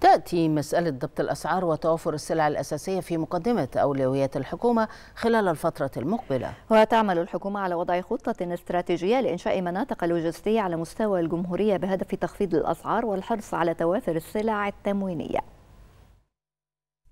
تأتي مسألة ضبط الأسعار وتوافر السلع الأساسية في مقدمة أولويات الحكومة خلال الفترة المقبلة. وتعمل الحكومة على وضع خطة استراتيجية لإنشاء مناطق لوجستية على مستوى الجمهورية بهدف تخفيض الأسعار والحرص على توافر السلع التموينية.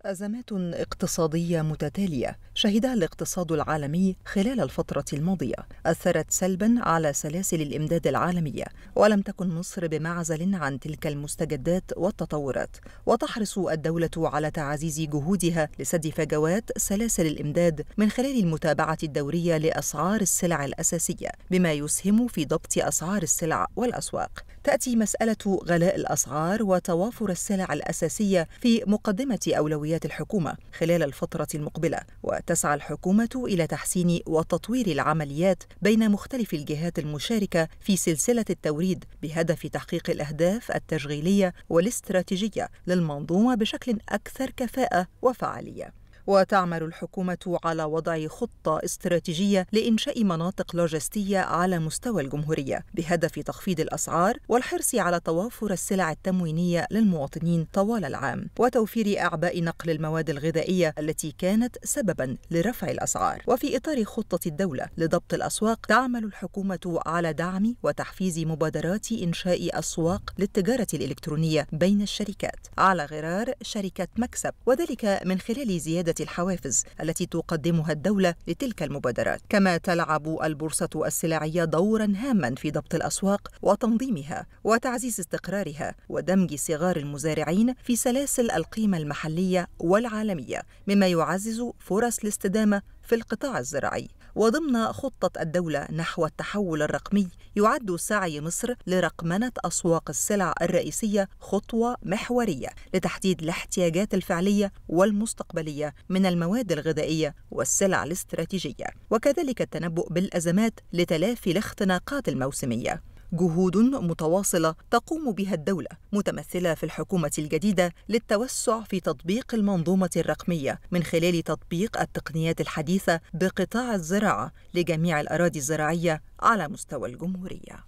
أزمات اقتصادية متتالية شهدها الاقتصاد العالمي خلال الفترة الماضية أثرت سلباً على سلاسل الإمداد العالمية، ولم تكن مصر بمعزل عن تلك المستجدات والتطورات، وتحرص الدولة على تعزيز جهودها لسد فجوات سلاسل الإمداد من خلال المتابعة الدورية لأسعار السلع الأساسية، بما يسهم في ضبط أسعار السلع والأسواق. تأتي مسألة غلاء الأسعار وتوافر السلع الأساسية في مقدمة أولويات الحكومة خلال الفترة المقبلة، وتسعى الحكومة إلى تحسين وتطوير العمليات بين مختلف الجهات المشاركة في سلسلة التوريد بهدف تحقيق الأهداف التشغيلية والاستراتيجية للمنظومة بشكل أكثر كفاءة وفعالية. وتعمل الحكومة على وضع خطة استراتيجية لإنشاء مناطق لوجستية على مستوى الجمهورية بهدف تخفيض الأسعار والحرص على توافر السلع التموينية للمواطنين طوال العام، وتوفير أعباء نقل المواد الغذائية التي كانت سبباً لرفع الأسعار. وفي إطار خطة الدولة لضبط الأسواق، تعمل الحكومة على دعم وتحفيز مبادرات إنشاء أسواق للتجارة الإلكترونية بين الشركات على غرار شركة مكسب، وذلك من خلال زيادة الحوافز التي تقدمها الدولة لتلك المبادرات. كما تلعب البورصة السلعية دورا هاما في ضبط الأسواق وتنظيمها وتعزيز استقرارها، ودمج صغار المزارعين في سلاسل القيمة المحلية والعالمية، مما يعزز فرص الاستدامة في القطاع الزراعي. وضمن خطة الدولة نحو التحول الرقمي، يعد سعي مصر لرقمنة أسواق السلع الرئيسية خطوة محورية لتحديد الاحتياجات الفعلية والمستقبلية من المواد الغذائية والسلع الاستراتيجية، وكذلك التنبؤ بالأزمات لتلافي الاختناقات الموسمية. جهود متواصلة تقوم بها الدولة متمثلة في الحكومة الجديدة للتوسع في تطبيق المنظومة الرقمية من خلال تطبيق التقنيات الحديثة بقطاع الزراعة لجميع الأراضي الزراعية على مستوى الجمهورية.